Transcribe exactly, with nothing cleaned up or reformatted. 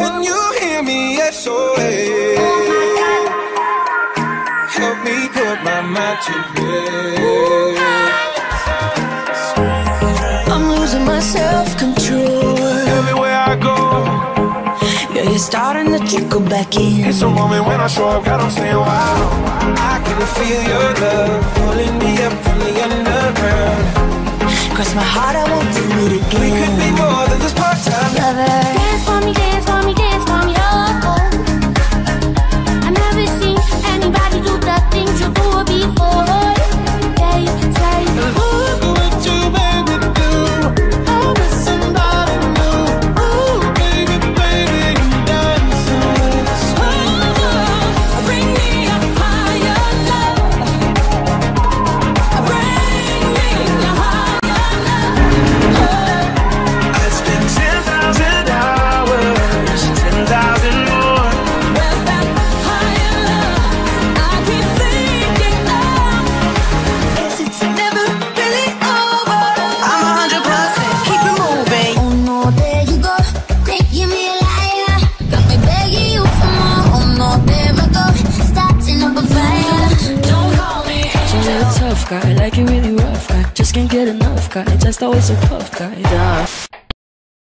Can you hear me? S O S. Help me put my mind to bed. I'm losing my self-control everywhere I go. Yeah, you're starting to trickle back in. It's a moment when I show up, God, I'm saying wow. I can feel your love pulling me up from the underground. Cross my heart, I won't do it again. We could be more than just part-time lovers. Dance for me, dance for me, dance for me, oh, oh. Guy, I like it really rough, guy. Just can't get enough, guy. Just always so tough, guy. Duh.